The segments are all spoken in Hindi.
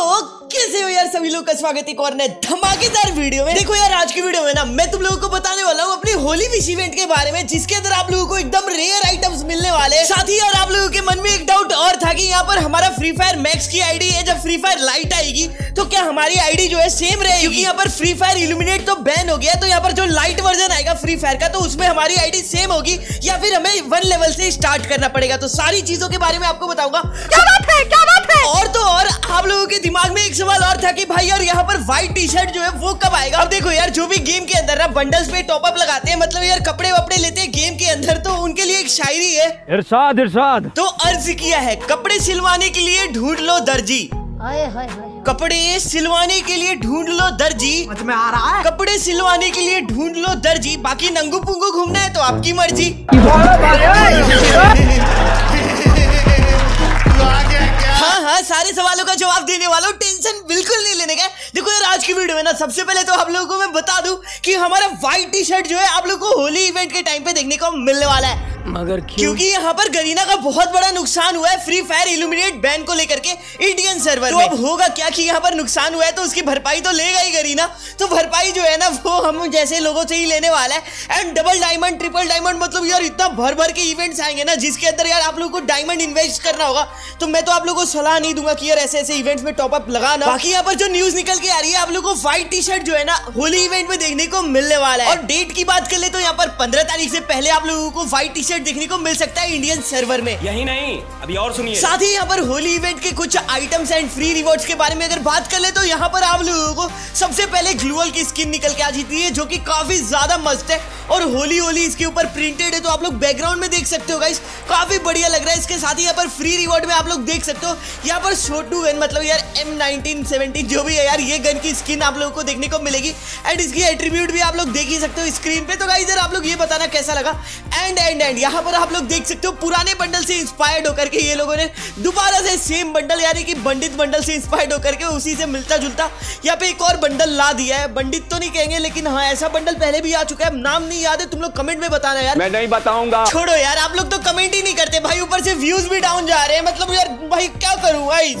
तो कैसे हो यार सभी लोग का स्वागत है एक और नए धमाकेदार वीडियो में। देखो यार आज की वीडियो में ना मैं तुम लोगों को बताने वाला हूँ अपनी होली विश इवेंट के बारे में, जिसके अंदर आप लोगों को एकदम रेयर आइटम्स मिलने वाले हैं। साथ ही यार आप लोगों के मन में एक डाउट और था कि यहाँ पर हमारा फ्री फायर मैक्स की आईडी है, जब फ्री फायर लाइट आएगी तो क्या हमारी आईडी जो है सेम रहेगी, क्योंकि यहाँ पर फ्री फायर इल्यूमिनेट तो बैन हो गया, तो यहाँ पर जो लाइट वर्जन आएगा फ्री फायर का तो उसमें हमारी आईडी सेम होगी या फिर हमें वन लेवल से स्टार्ट करना पड़ेगा। तो सारी चीजों के बारे में आपको बताऊंगा। और तो और आप लोगों के दिमाग में एक सवाल और था कि भाई यार यहाँ पर व्हाइट टी शर्ट जो है वो कब आएगा। अब देखो यार जो भी गेम के अंदर ना बंडल्स पे टॉपअप लगाते हैं, मतलब यार कपड़े वपड़े लेते हैं गेम के अंदर, तो उनके लिए एक शायरी है। इरशाद इरशाद। तो अर्ज किया है कपड़े सिलवाने के लिए ढूंढ लो दर्जी, कपड़े सिलवाने के लिए ढूंढ लो दर्जी, समझ में आ रहा है, कपड़े सिलवाने के लिए ढूंढ लो दर्जी, बाकी नंगू पुंगू घूमना है तो आपकी मर्जी। हाँ, सारे सवालों का जवाब देने वालों, टेंशन बिल्कुल नहीं लेने का। देखो यार आज की वीडियो में ना सबसे पहले तो आप लोगों को मैं बता दूं कि हमारा व्हाइट टी शर्ट जो है आप लोगों को होली इवेंट के टाइम पे देखने को मिलने वाला है, मगर क्योंकि यहाँ पर गरीना का बहुत बड़ा नुकसान हुआ है फ्री फायर इल्यूमिनेट बैन को लेकर के इंडियन सर्वर में। तो अब होगा क्या कि यहाँ पर नुकसान हुआ है तो उसकी भरपाई तो लेगा ही गरीना, तो भरपाई जो है ना वो हम जैसे लोगों से ही लेने वाला है। And double diamond triple diamond, मतलब यार इतना भर भर के इवेंट्स आएंगे ना जिसके अंदर यार आप लोगों को डायमंड इन्वेस्ट करना होगा। तो मैं तो आप लोगों को सलाह नहीं दूंगा कि यार ऐसे ऐसे इवेंट्स में टॉपअप लगाना। बाकी यहाँ पर जो न्यूज निकल के आ रही है आप लोगों को व्हाइट टी शर्ट जो है ना होली इवेंट में देखने को मिलने वाला है। और डेट की बात कर ले तो यहाँ पर 15 तारीख से पहले आप लोगों को व्हाइट टी देखने को मिल सकता है इंडियन सर्वर में। यही नहीं अभी और सुनिए, साथ ही यहाँ पर होली इवेंट के कुछ आइटम्स एंड फ्री रिवॉर्ड्स के बारे में अगर बात कर ले तो यहाँ पर आप लोगों को सबसे पहले ग्लूअल की स्किन निकल के आ जाती है जो कि काफी ज्यादा मस्त है और होली होली इसके ऊपर प्रिंटेड है, तो आप लोग बैकग्राउंड में देख सकते हो गाइस, काफी बढ़िया लग रहा है। इसके साथ ही यहाँ पर फ्री रिवॉर्ड में आप लोग देख सकते हो यहाँ पर छोटू गन, मतलब यार M1917 जो भी है यार ये गन की स्किन आप लोगों को देखने को मिलेगी एंड इसकी एट्रीब्यूट भी आप लोग देख ही सकते हो स्क्रीन पे। तो गाइस आप लोग ये बताना कैसा लगा। एंड यहाँ पर आप लोग देख सकते हो पुराने बंडल से इंस्पायर्ड होकर के ये लोगों ने दोबारा से सेम बंडल यानी कि पंडित बंडल से इंस्पायर्ड होकर के उसी से मिलता जुलता यहाँ पे एक और बंडल ला दिया है। पंडित तो नहीं कहेंगे लेकिन हाँ ऐसा बंडल पहले भी आ चुका है, नाम नहीं याद है, तुम लोग कमेंट में बताना यार, मैं नहीं बताऊंगा। छोड़ो यार आप लोग तो कमेंट ही नहीं करते भाई, ऊपर से व्यूज भी डाउन जा रहे हैं, मतलब यार भाई क्या करूँ भाई।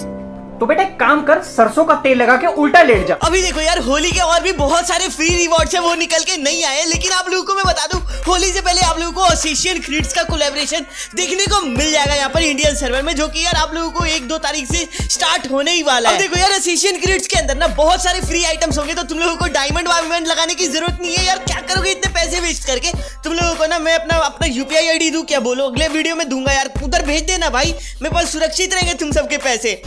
तो बेटा एक काम कर, सरसों का तेल लगा के उल्टा लेट जा। अभी देखो यार होली के और भी बहुत सारे फ्री रिवॉर्ड्स हैं वो निकल के नहीं आए, लेकिन आप लोगों को मैं बता दूं होली से पहले आप लोगों को एशियन क्रीड्स का कोलैबोरेशन देखने को मिल जाएगा यहाँ पर इंडियन सर्वर में, जो कि यार आप लोगों को 1-2 तारीख से स्टार्ट होने ही वाला है। देखो यार एशियन क्रीड्स के अंदर ना बहुत सारे फ्री आइटम्स होंगे, तो तुम लोगों को डायमंड वायमंड लगाने की जरूरत नहीं है यार, क्या करोगे इतने पैसे वेस्ट करके। तुम लोगों को ना मैं अपना UPI ID दूं, क्या बोलो, अगले वीडियो में दूंगा यार, उधर भेज देना भाई, मेरे पास सुरक्षित रहेंगे तुम सबके पैसे।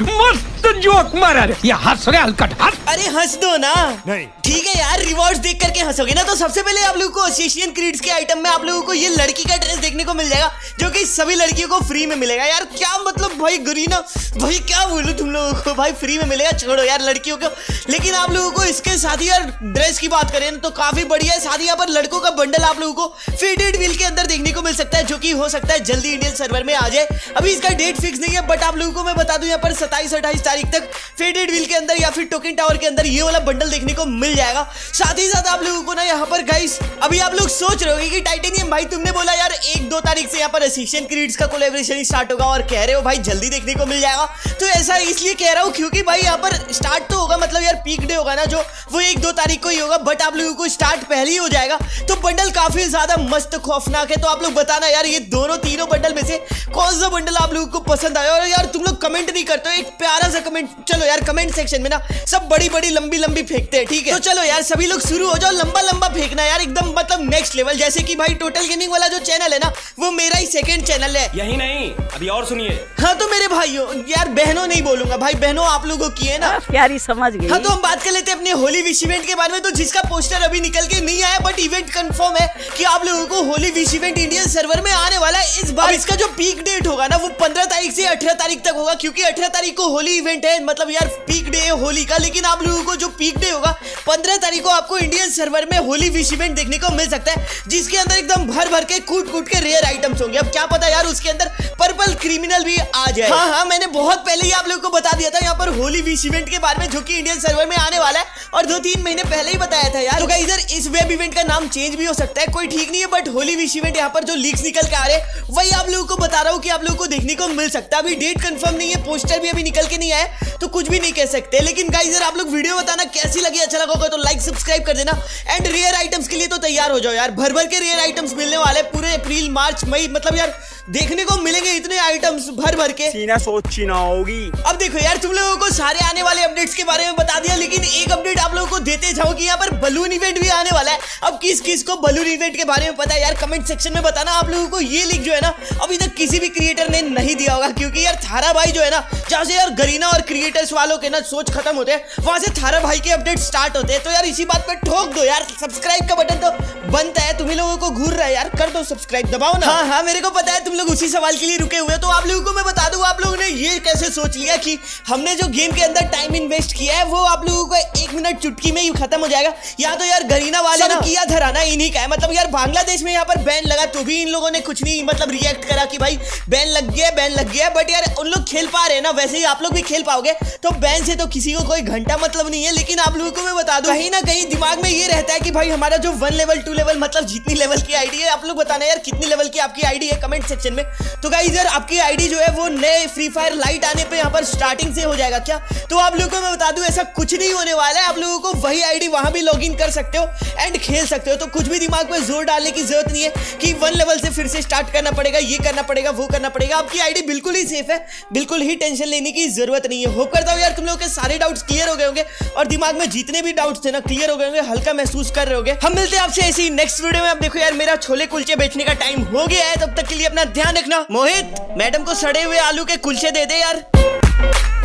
मस्त जोक मारा रे, ये हंस रहे हलकट हंस। अरे हंस दो ना, नहीं ठीक है यार, रिवॉर्ड्स देख करके हंसोगे ना। तो सबसे पहले आप लोगों को एशियन क्रीड्स के आइटम में आप लोगों को ये लड़की का ड्रेस देखने को मिल जाएगा जो कि सभी लड़कियों को फ्री में मिलेगा यार, क्या मतलब भाई गरीना भाई क्या बोलूं तुम लोगों को, भाई फ्री में मिलेगा, छोड़ो यार लड़कियों को। लेकिन आप लोगों को इसके साथ ही यार ड्रेस की बात करें तो काफी बढ़िया है। साथ ही यहाँ पर लड़कों का बंडल आप लोगों को फेडेड व्हील के अंदर देखने को मिल सकता है जो कि हो सकता है जल्दी इंडियन सर्वर में आ जाए, अभी इसका डेट फिक्स नहीं है, बट आप लोगों को मैं बता दूं यहाँ पर 27-28 तारीख तक फेडेड व्हील के अंदर या फिर टोकन टावर के अंदर ये वाला बंडल देखने को मिल जाएगा। साथ ही साथ आप लोगों को ना यहाँ पर गाइस अभी आप लोग सोच रहे होंगे कि टाइटेनियम भाई तुमने बोला यार 1-2 तारीख से यहाँ पर एशियन क्रीड्स का कोलैबोरेशन स्टार्ट होगा और कह रहे हो भाई जल्दी देखने को मिल जाएगा, तो ऐसा इसलिए कह रहा हूँ क्योंकि भाई यहाँ पर स्टार्ट तो होगा, मतलब यार पीक डे होगा ना जो वो 1-2 तारीख को ही होगा, बट आप लोगों को स्टार्ट पहले ही हो जाएगा। तो बंडल काफी ज्यादा मस्त खौफनाक है, तो आप लोग बताना यार ये तीनों बंडल में से कौन सा बंडल आप लोगों को पसंद आया। और यार तुम लोग कमेंट नहीं करते हो, एक प्यारा सा कमेंट, चलो यार कमेंट सेक्शन में ना सब बड़ी बड़ी लंबी लंबी फेंकते हैं, ठीक है। तो चलो यार सभी लोग शुरू हो जाओ, लंबा लंबा फेंकना यार एकदम, मतलब नेक्स्ट लेवल, जैसे कि भाई टोटल गेमिंग वाला जो चैनल है ना वो मेरा ही सेकंड चैनल है। यही नहीं अभी और सुनिए। हाँ तो मेरे भाइयों यार बहनों, नहीं बोलूंगा भाई बहनों, आप लोगों की है ना प्यारी समझ गई। हाँ तो हम बात कर लेते हैं अपने होली विश इवेंट के बारे में, तो जिसका पोस्टर अभी निकल के नहीं आया बट इवेंट कंफर्म है कि आप लोगों को Holi wish event Indian server में आने वाला है इस बार। इसका जो पीक डेट होगा ना वो 15 तारीख से 18 तारीख तक होगा, क्योंकि 18 तारीख को होली इवेंट कंटेंट है, मतलब यार पीक डे है होली का। लेकिन आप लोगों को जो पीक डे होगा 15 तारीख को आपको इंडियन सर्वर में होली विश इवेंट देखने को मिल सकता है, जिसके अंदर एकदम भर भर के कूट कूट के रेयर आइटम्स होंगे। अब क्या पता यार उसके अंदर पर्पल क्रिमिनल भी आ जाए। हाँ, मैंने बहुत पहले ही आप लोग को बता दिया था यहाँ पर होली विश इवेंट के बारे में, जो कि इंडियन सर्वर में आने वाला है और 2-3 महीने पहले ही बताया था यार। तो इधर इस वेब इवेंट का नाम चेंज भी हो सकता है, कोई ठीक नहीं है, बट होली विश इवेंट यहाँ पर जो लीक्स निकल के आ रहे हैं वही आप लोगों को बता रहा हूँ कि आप लोगों को देखने को मिल सकता है। अभी डेट कंफर्म नहीं है, पोस्टर भी अभी निकल के नहीं आया, तो कुछ भी नहीं कह सकते। लेकिन गाइस यार आप लोग वीडियो बताना कैसी लगी, अच्छा लगा होगा तो लाइक सब्सक्राइब कर देना। एंड रेयर आइटम्स के लिए तो तैयार हो जाओ यार, भर भर के रेयर आइटम्स मिलने वाले पूरे अप्रैल मार्च मई, मतलब यार देखने को मिलेंगे इतने आइटम्स भर भर के, सीना सोची ना होगी। अब देखो यार तुम लोगों को सारे आने वाले अपडेट्स के बारे में बता दिया, लेकिन एक अपडेट आप लोगों को देते जाओ कि यहाँ पर बलून इवेंट भी आने वाला है। अब किस किस को बलून इवेंट के बारे में पता है यार कमेंट सेक्शन में बताना। आप लोगों को ये लिंक जो है ना अभी तक किसी भी क्रिएटर ने नहीं दिया होगा, क्योंकि यार थारा भाई जो है ना, जहाँ से यार गरीना और क्रिएटर्स वालों के ना सोच खत्म होते हैं वहां से थारा भाई के अपडेट स्टार्ट होते हैं। तो यार इसी बात पर ठोक दो यार, सब्सक्राइब का बटन तो बनता है, तुम्हें लोगों को घूर रहा है यार, कर दो सब्सक्राइब, दबाओ ना। हाँ, मेरे को पता है तुम लोग उसी सवाल के लिए रुके हुए, तो आप लोगों को मैं बता दूं आप लोगों ने ये कैसे सोच लिया कि हमने जो गेम के अंदर टाइम इन्वेस्ट किया है वो आप लोगों को 1 मिनट चुटकी में ही खत्म हो जाएगा। या तो यार गरीना वाले ने किया धराना इन्हीं का है, मतलब यार बांग्लादेश में यहाँ पर बैन लगा तो भी इन लोगों ने कुछ नहीं मतलब रिएक्ट करा कि भाई बैन लग गया, बैन लग गया, बट यार उन लोग खेल पा रहे हैं ना, वैसे ही आप लोग भी खेल पाओगे, तो बैन से तो किसी को कोई घंटा मतलब नहीं है। लेकिन आप लोगों को मैं बता दूं कहीं ना कहीं दिमाग में ये रहता है कि भाई हमारा जो 1 लेवल 2 लेवल मतलब जितनी लेवल की आईडी है, आप लोग बताना यार कितनी लेवल की आपकी आईडी है कमेंट सेक्शन में। तो गाइस यार आपकी आईडी जो है वो नए फ्री फायर लाइट आने पे यहाँ पर स्टार्टिंग से हो जाएगा क्या, तो आप लोगों को मैं बता दूं ऐसा कुछ नहीं होने वाला है। आप लोगों को वही आईडी वहां भी लॉग इन कर सकते हो एंड खेल सकते हो, तो कुछ भी दिमाग में जोर डालने की जरूरत नहीं है कि 1 लेवल से फिर से स्टार्ट करना पड़ेगा, ये करना पड़ेगा, वो करना पड़ेगा। आपकी आईडी बिल्कुल ही सेफ है, बिल्कुल ही टेंशन लेने की जरूरत नहीं है। होप करता हूँ यार तुम लोगों के सारे डाउट्स क्लियर हो गए होंगे और दिमाग में जितने भी डाउट्स थे ना क्लियर हो गए होंगे, हल्का महसूस कर रहे होंगे। हम मिलते हैं आपसे ऐसी नेक्स्ट वीडियो में। अब देखो यार मेरा छोले कुलचे बेचने का टाइम हो गया है, तब तक के लिए अपना ध्यान रखना। मोहित मैडम को सड़े हुए आलू के कुलचे दे दे यार।